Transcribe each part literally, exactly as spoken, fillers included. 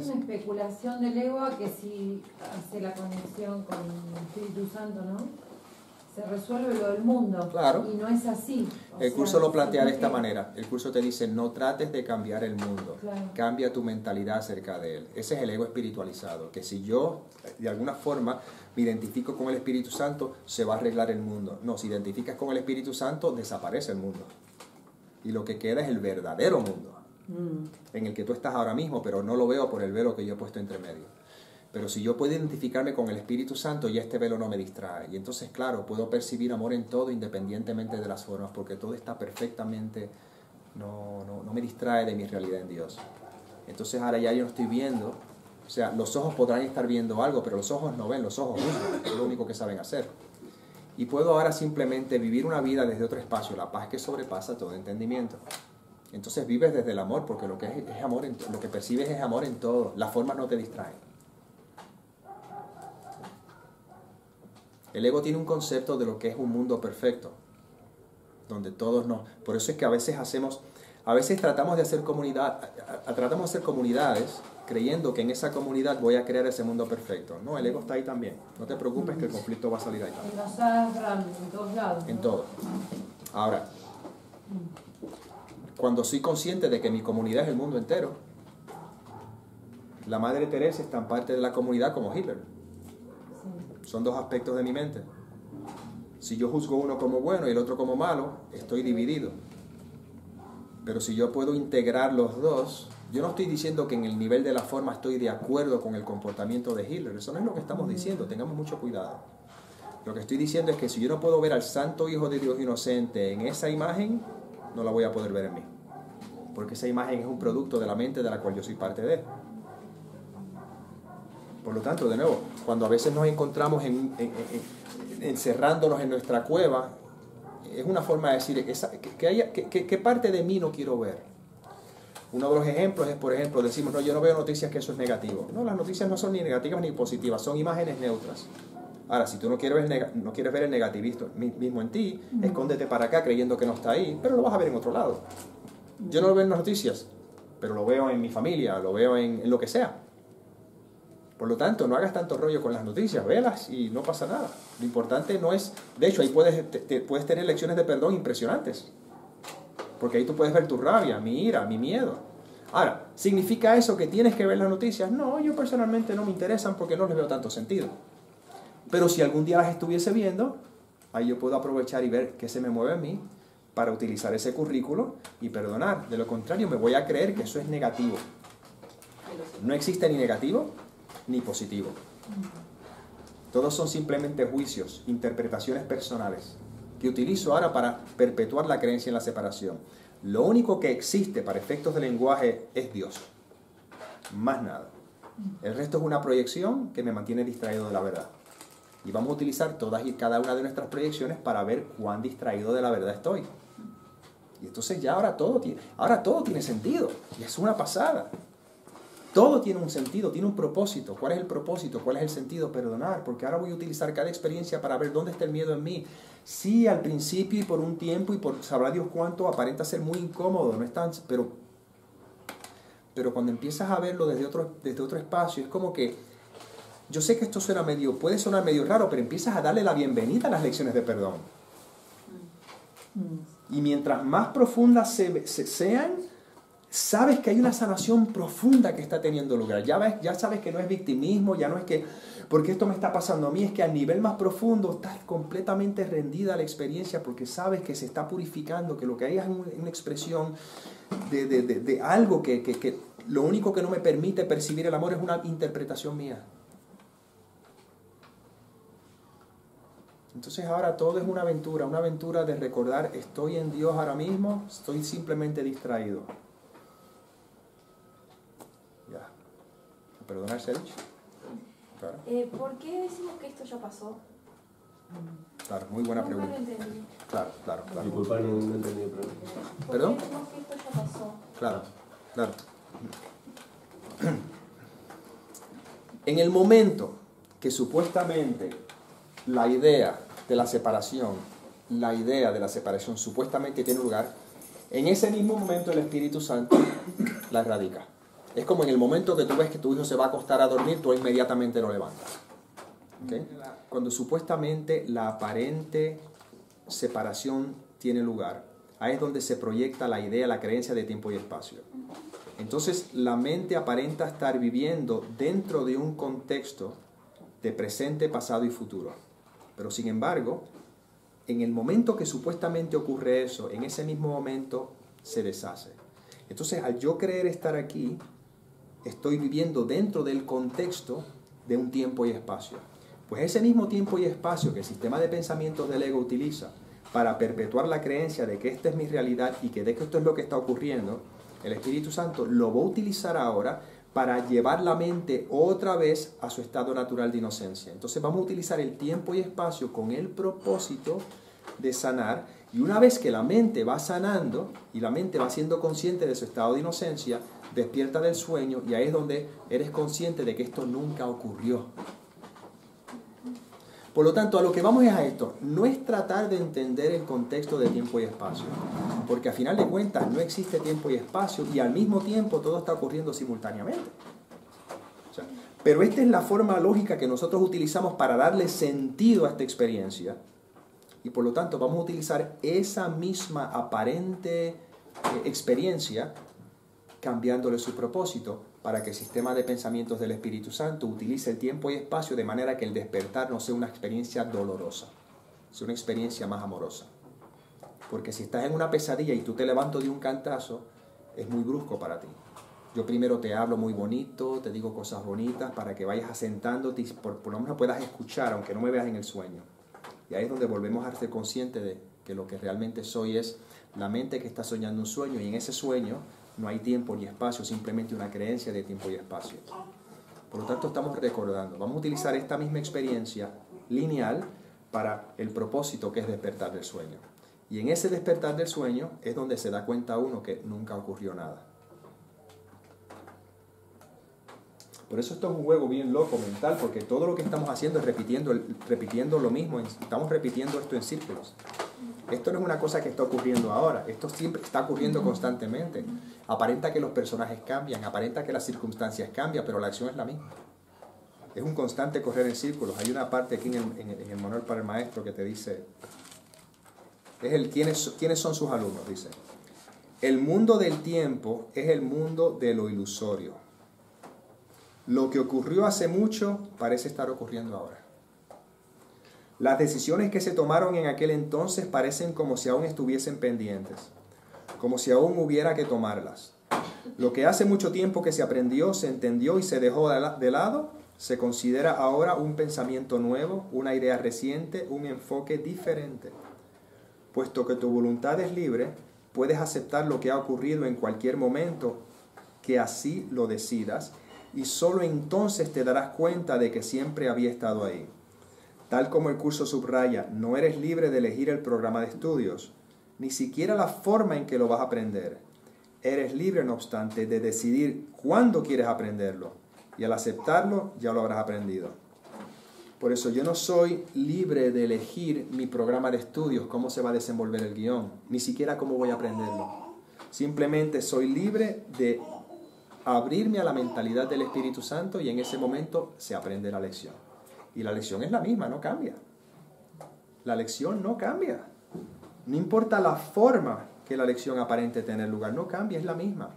es una especulación del ego a que si hace la conexión con el Espíritu Santo, ¿no? Se resuelve lo del mundo. Claro. Y no es así. O el sea, curso lo plantea de esta que... manera. El curso te dice, no trates de cambiar el mundo. Claro. Cambia tu mentalidad acerca de él. Ese es el ego espiritualizado. Que si yo, de alguna forma, me identifico con el Espíritu Santo, se va a arreglar el mundo. No, si identificas con el Espíritu Santo, desaparece el mundo. Y lo que queda es el verdadero mundo. Mm. En el que tú estás ahora mismo, pero no lo veo por el velo que yo he puesto entre medio. Pero si yo puedo identificarme con el Espíritu Santo, ya este velo no me distrae. Y entonces, claro, puedo percibir amor en todo independientemente de las formas, porque todo está perfectamente, no, no, no me distrae de mi realidad en Dios. Entonces ahora ya yo no estoy viendo, o sea, los ojos podrán estar viendo algo, pero los ojos no ven, los ojos usan, es lo único que saben hacer. Y puedo ahora simplemente vivir una vida desde otro espacio, la paz que sobrepasa todo entendimiento. Entonces vives desde el amor, porque lo que, es, es amor en, lo que percibes es amor en todo, las formas no te distraen. El ego tiene un concepto de lo que es un mundo perfecto, donde todos nos... Por eso es que a veces hacemos, a veces tratamos de hacer comunidad, a, a, tratamos de hacer comunidades creyendo que en esa comunidad voy a crear ese mundo perfecto. No, el ego está ahí también. No te preocupes que el conflicto va a salir ahí también. En los aras, en todos lados. En todo. Ahora, cuando soy consciente de que mi comunidad es el mundo entero, la Madre Teresa es tan parte de la comunidad como Hitler. Son dos aspectos de mi mente. Si yo juzgo uno como bueno y el otro como malo, estoy dividido. Pero si yo puedo integrar los dos, yo no estoy diciendo que en el nivel de la forma estoy de acuerdo con el comportamiento de Hitler. Eso no es lo que estamos diciendo, tengamos mucho cuidado. Lo que estoy diciendo es que si yo no puedo ver al santo hijo de Dios inocente en esa imagen, no la voy a poder ver en mí. Porque esa imagen es un producto de la mente de la cual yo soy parte de él. Por lo tanto, de nuevo, cuando a veces nos encontramos en, en, en, en, encerrándonos en nuestra cueva, es una forma de decir, esa, que, que haya, que, que, que parte de mí no quiero ver. Uno de los ejemplos es, por ejemplo, decimos, no, yo no veo noticias que eso es negativo. No, las noticias no son ni negativas ni positivas, son imágenes neutras. Ahora, si tú no quieres ver, no quieres ver el negativismo mismo en ti, mm-hmm. escóndete para acá creyendo que no está ahí, pero lo vas a ver en otro lado. Yo no lo veo en las noticias, pero lo veo en mi familia, lo veo en, en lo que sea. Por lo tanto, no hagas tanto rollo con las noticias, velas y no pasa nada. Lo importante no es... De hecho, ahí puedes, te, te, puedes tener lecciones de perdón impresionantes. Porque ahí tú puedes ver tu rabia, mi ira, mi miedo. Ahora, ¿significa eso que tienes que ver las noticias? No, yo personalmente no me interesan porque no les veo tanto sentido. Pero si algún día las estuviese viendo, ahí yo puedo aprovechar y ver qué se me mueve en mí para utilizar ese currículo y perdonar. De lo contrario, me voy a creer que eso es negativo. No existe ni negativo ni positivo. Todos son simplemente juicios, interpretaciones personales, que utilizo ahora para perpetuar la creencia en la separación. Lo único que existe para efectos de lenguaje es Dios. Más nada. El resto es una proyección que me mantiene distraído de la verdad. Y vamos a utilizar todas y cada una de nuestras proyecciones para ver cuán distraído de la verdad estoy. Y entonces ya ahora todo tiene, ahora todo tiene sentido. Y es una pasada. Todo tiene un sentido, tiene un propósito. ¿Cuál es el propósito? ¿Cuál es el sentido? Perdonar, porque ahora voy a utilizar cada experiencia para ver dónde está el miedo en mí. Sí, al principio y por un tiempo y por sabrá Dios cuánto, aparenta ser muy incómodo, no es tan, pero, pero cuando empiezas a verlo desde otro, desde otro espacio, es como que, yo sé que esto suena medio, puede sonar medio raro, pero empiezas a darle la bienvenida a las lecciones de perdón. Y mientras más profundas se, se, sean, sabes que hay una sanación profunda que está teniendo lugar. Ya ves, ya sabes que no es victimismo, ya no es que, porque esto me está pasando a mí, es que a nivel más profundo estás completamente rendida a la experiencia porque sabes que se está purificando, que lo que hay es una expresión de, de, de, de algo que, que, que lo único que no me permite percibir el amor es una interpretación mía. Entonces ahora todo es una aventura, una aventura de recordar, estoy en Dios ahora mismo, estoy simplemente distraído. Perdonar, Sergio. Claro. Eh, ¿Por qué decimos que esto ya pasó? Claro, muy buena no, pregunta. No entendí. Claro, claro, claro. Disculpa, no entendí la pregunta. ¿Perdón? ¿Por qué decimos que esto ya pasó? Claro, claro. En el momento que supuestamente la idea de la separación, la idea de la separación supuestamente tiene lugar, en ese mismo momento el Espíritu Santo la erradica. Es como en el momento que tú ves que tu hijo se va a acostar a dormir, tú inmediatamente lo levantas. ¿Okay? Cuando supuestamente la aparente separación tiene lugar, ahí es donde se proyecta la idea, la creencia de tiempo y espacio. Entonces la mente aparenta estar viviendo dentro de un contexto de presente, pasado y futuro. Pero sin embargo, en el momento que supuestamente ocurre eso, en ese mismo momento se deshace. Entonces, al yo creer estar aquí, estoy viviendo dentro del contexto de un tiempo y espacio. Pues ese mismo tiempo y espacio que el sistema de pensamientos del ego utiliza para perpetuar la creencia de que esta es mi realidad y que de que esto es lo que está ocurriendo, el Espíritu Santo lo va a utilizar ahora para llevar la mente otra vez a su estado natural de inocencia. Entonces vamos a utilizar el tiempo y espacio con el propósito de sanar, y una vez que la mente va sanando y la mente va siendo consciente de su estado de inocencia, despierta del sueño, y ahí es donde eres consciente de que esto nunca ocurrió. Por lo tanto, a lo que vamos es a esto, no es tratar de entender el contexto de tiempo y espacio, porque a final de cuentas no existe tiempo y espacio y al mismo tiempo todo está ocurriendo simultáneamente. O sea, pero esta es la forma lógica que nosotros utilizamos para darle sentido a esta experiencia, y por lo tanto vamos a utilizar esa misma aparente eh, experiencia cambiándole su propósito para que el sistema de pensamientos del Espíritu Santo utilice el tiempo y espacio de manera que el despertar no sea una experiencia dolorosa, sea una experiencia más amorosa. Porque si estás en una pesadilla y tú te levantas de un cantazo, es muy brusco para ti. Yo primero te hablo muy bonito, te digo cosas bonitas para que vayas asentándote y por, por lo menos puedas escuchar, aunque no me veas en el sueño. Y ahí es donde volvemos a ser conscientes de que lo que realmente soy es la mente que está soñando un sueño, y en ese sueño no hay tiempo ni espacio, simplemente una creencia de tiempo y espacio. Por lo tanto, estamos recordando. Vamos a utilizar esta misma experiencia lineal para el propósito que es despertar del sueño. Y en ese despertar del sueño es donde se da cuenta uno que nunca ocurrió nada. Por eso esto es un juego bien loco mental, porque todo lo que estamos haciendo es repitiendo, repitiendo lo mismo, estamos repitiendo esto en círculos. Esto no es una cosa que está ocurriendo ahora, esto siempre está ocurriendo constantemente. Aparenta que los personajes cambian, aparenta que las circunstancias cambian, pero la acción es la misma. Es un constante correr en círculos. Hay una parte aquí en el, en el, en el manual para el maestro que te dice, es el quiénes, quiénes son sus alumnos, dice. El mundo del tiempo es el mundo de lo ilusorio. Lo que ocurrió hace mucho parece estar ocurriendo ahora. Las decisiones que se tomaron en aquel entonces parecen como si aún estuviesen pendientes, como si aún hubiera que tomarlas. Lo que hace mucho tiempo que se aprendió, se entendió y se dejó de lado, se considera ahora un pensamiento nuevo, una idea reciente, un enfoque diferente. Puesto que tu voluntad es libre, puedes aceptar lo que ha ocurrido en cualquier momento que así lo decidas, y solo entonces te darás cuenta de que siempre había estado ahí. Tal como el curso subraya, no eres libre de elegir el programa de estudios, ni siquiera la forma en que lo vas a aprender. Eres libre, no obstante, de decidir cuándo quieres aprenderlo, y al aceptarlo ya lo habrás aprendido. Por eso yo no soy libre de elegir mi programa de estudios, cómo se va a desenvolver el guión, ni siquiera cómo voy a aprenderlo. Simplemente soy libre de abrirme a la mentalidad del Espíritu Santo, y en ese momento se aprende la lección. Y la lección es la misma, no cambia. La lección no cambia. No importa la forma que la lección aparente tener lugar, no cambia, es la misma.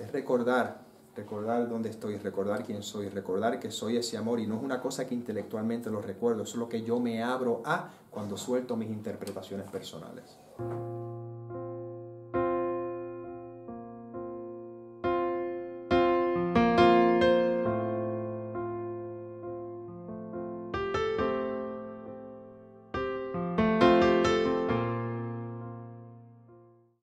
Es recordar, recordar dónde estoy, recordar quién soy, recordar que soy ese amor, y no es una cosa que intelectualmente lo recuerdo, es lo que yo me abro a cuando suelto mis interpretaciones personales.